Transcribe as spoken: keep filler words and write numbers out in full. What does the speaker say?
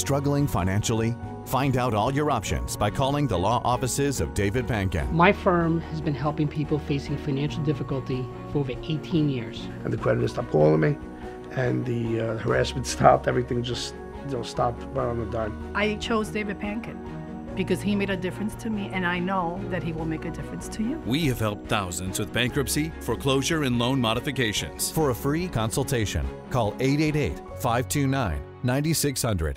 Struggling financially? Find out all your options by calling the Law Offices of David Pankin. My firm has been helping people facing financial difficulty for over eighteen years. And the creditors stopped calling me, and the uh, harassment stopped. Everything just you know, stopped right on the dime. I chose David Pankin because he made a difference to me, and I know that he will make a difference to you. We have helped thousands with bankruptcy, foreclosure, and loan modifications. For a free consultation, call eight eight eight, five two nine, nine six zero zero.